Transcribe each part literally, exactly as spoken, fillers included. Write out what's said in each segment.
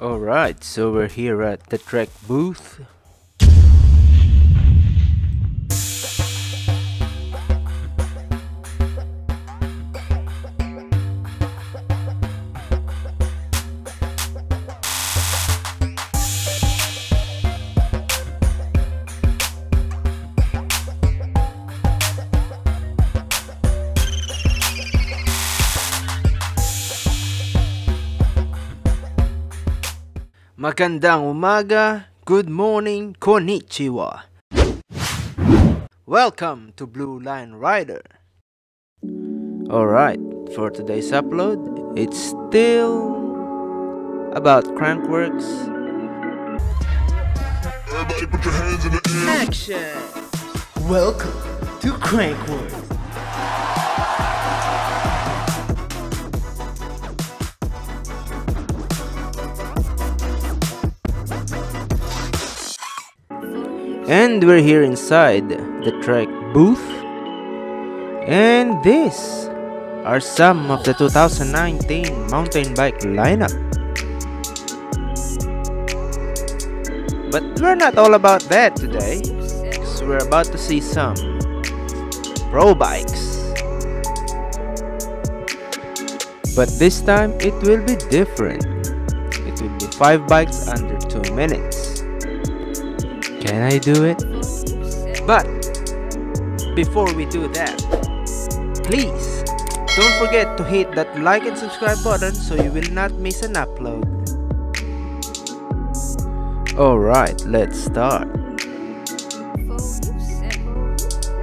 Alright, so we're here at the Trek booth. Magandang umaga, good morning, konnichiwa. Welcome to Blue Line Rider. Alright, for today's upload, it's still about Crankworx. Everybody put your hands in the air. Action! Welcome to Crankworx. And we're here inside the Trek booth, and these are some of the two thousand nineteen mountain bike lineup. But we're not all about that today, because we're about to see some pro bikes. But this time it will be different. It will be five bikes under two minutes. Can I do it? But before we do that, please don't forget to hit that like and subscribe button so you will not miss an upload. Alright, let's start.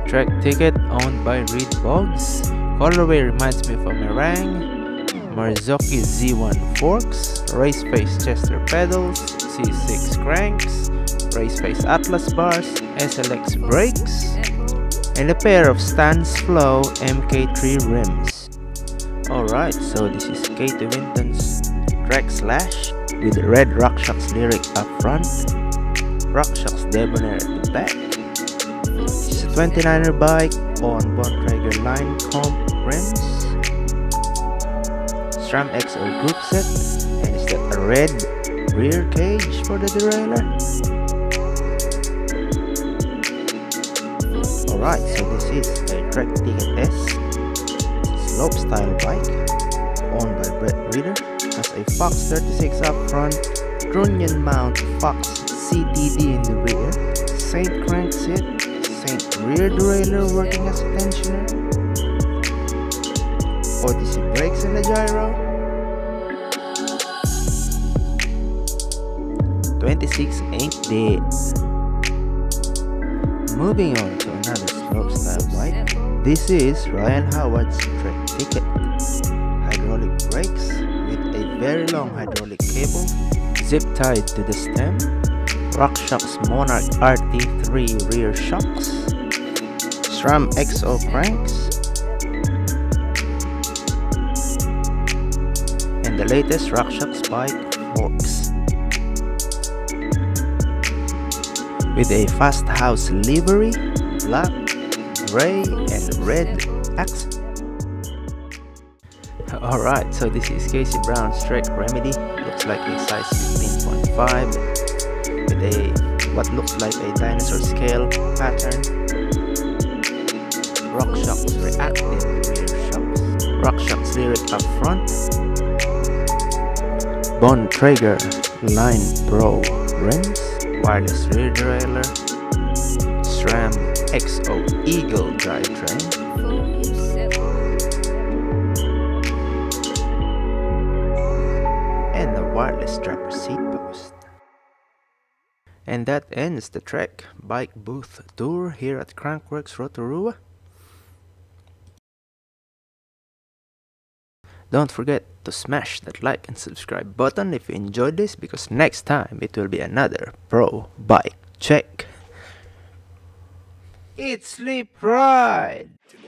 Trek Ticket, owned by Reed Boggs. Colorway reminds me of a meringue. Marzocchi Z one forks, Race Face Chester pedals, C six cranks, Race Face Atlas bars, S L X brakes, and a pair of Stans Flow M K three rims. Alright, so this is Katie Winton's Trek Slash with red RockShox lyric up front, RockShox Debonair at the back. This is a twenty-niner bike on Bontrager line comp rims, SRAM X O group set, and it's got a red rear cage for the derailleur. Alright, so this is a Trek Ticket S slope style bike owned by Brett Rheeder. Has a Fox thirty-six up front, trunnion mount Fox C T D in the rear, Saint crankset, Saint rear derailleur working as a tensioner, Odyssey brakes in the gyro, twenty-six ain't dead. Moving on to another slope style bike, this is Ryan Howard's Trek Ticket. Hydraulic brakes with a very long hydraulic cable, zip tied to the stem, RockShox Monarch R T three rear shocks, SRAM X O cranks, the latest RockShox bike forks with a Fast House livery, black, gray and red accent. Alright, so this is Casey Brown's Trek Remedy. Looks like a size fifteen point five with a what looks like a dinosaur scale pattern, RockShox reactive rear shocks, RockShox lyric up front, Bontrager Line Pro rims, wireless rear derailleur, SRAM X O Eagle drivetrain, and a wireless strapper seat post. And that ends the Trek bike booth tour here at Crankworx, Rotorua. Don't forget to smash that like and subscribe button if you enjoyed this, because next time it will be another pro bike check. It's Sleep Ride!